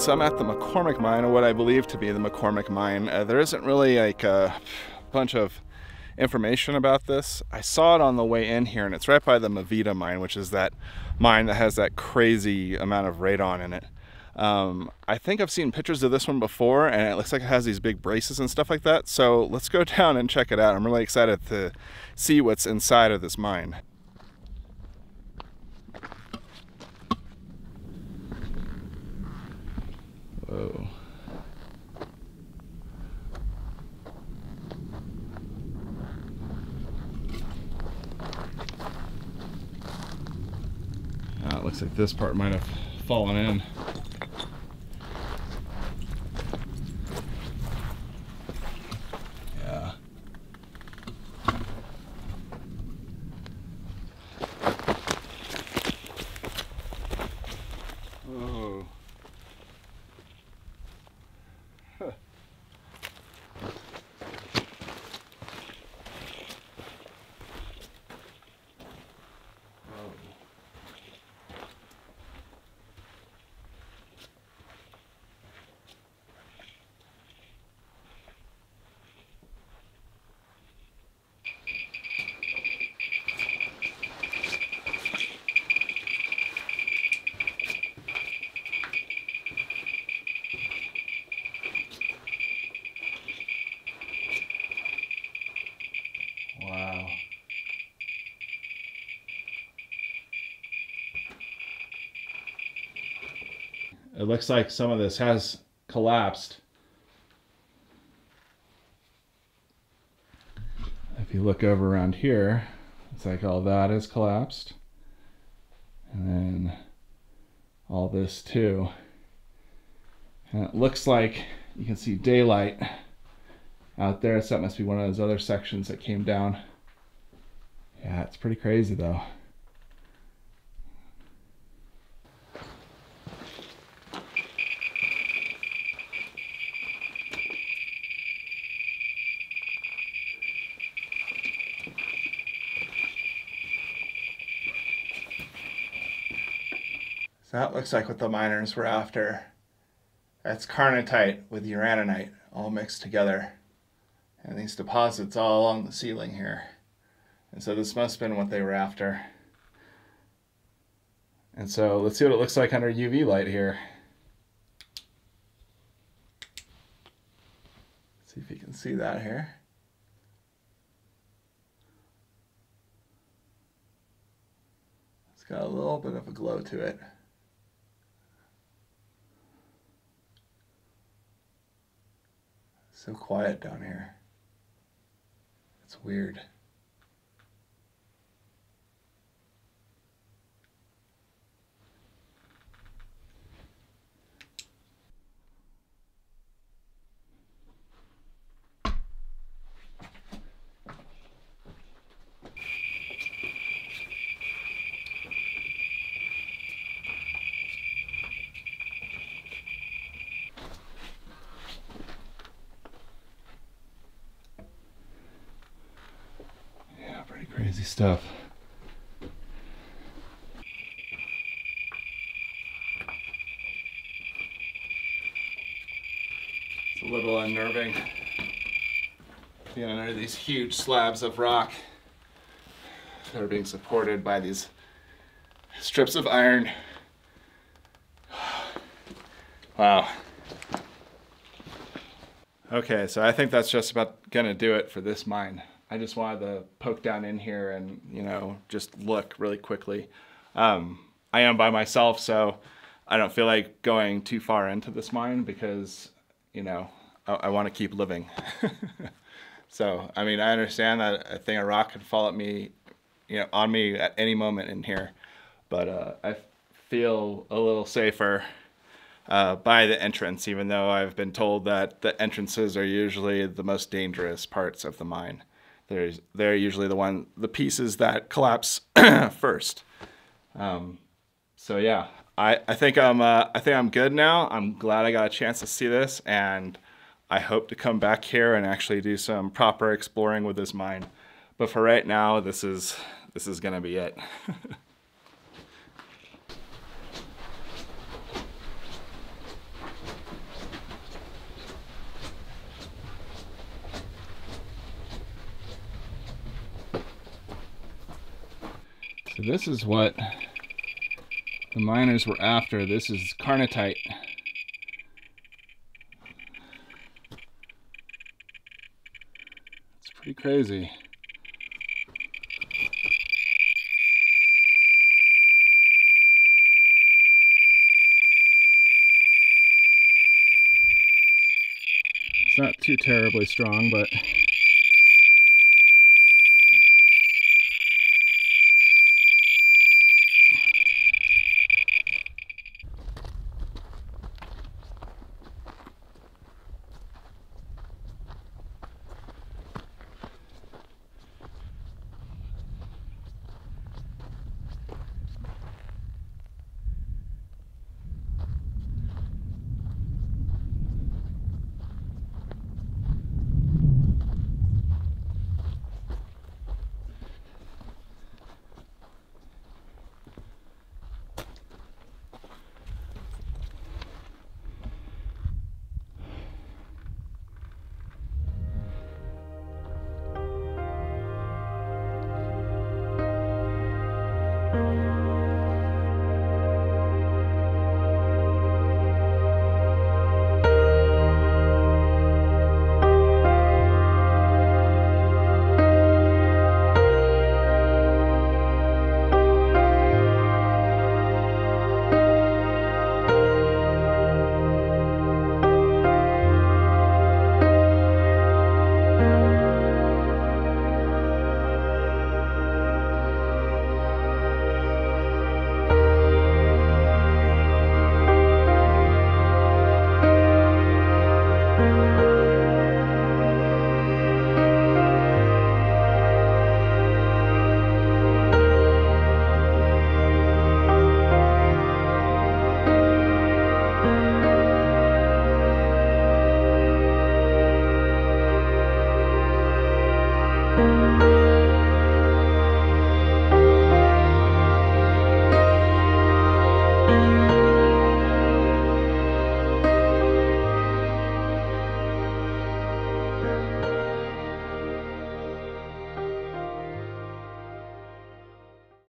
So I'm at the McCormick Mine, or what I believe to be the McCormick Mine. There isn't really like a bunch of information about this. I saw it on the way in here, and it's right by the Mavita Mine, which is that mine that has that crazy amount of radon in it. I think I've seen pictures of this one before, and it looks like it has these big braces and stuff like that. So let's go down and check it out. I'm really excited to see what's inside of this mine. Whoa. It looks like this part might have fallen in. Yeah. Whoa. It looks like some of this has collapsed. If you look over around here, it's like all that is collapsed. And then all this too. And it looks like you can see daylight out there. So that must be one of those other sections that came down. Yeah, it's pretty crazy though. So that looks like what the miners were after. That's carnotite with uraninite all mixed together. And these deposits all along the ceiling here. And so this must have been what they were after. And so let's see what it looks like under UV light here. Let's see if you can see that here. It's got a little bit of a glow to it. So quiet down here. It's weird. Crazy stuff. It's a little unnerving being under these huge slabs of rock that are being supported by these strips of iron. Wow. Okay, so I think that's just about gonna do it for this mine. I just wanted to poke down in here and, you know, just look really quickly. I am by myself, so I don't feel like going too far into this mine because, you know, I want to keep living. So, I mean, I understand that a thing of rock can fall at me, you know, on me at any moment in here, but I feel a little safer by the entrance, even though I've been told that the entrances are usually the most dangerous parts of the mine. They're usually the pieces that collapse first. So yeah, I think I'm good now. I'm glad I got a chance to see this, and I hope to come back here and actually do some proper exploring with this mine. But for right now, this is gonna be it. So this is what the miners were after. This is carnotite. It's pretty crazy. It's not too terribly strong, but